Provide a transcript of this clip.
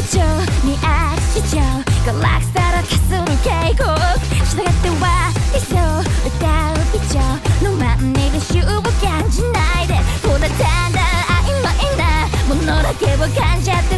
겠죠 네 아시죠 락사로 가슴을 개고 시도가 때와 있어 따오겠죠 너만 내게 슈퍼 간지 나이들 보다 단다 아임마임다 못 놀아 개보 간지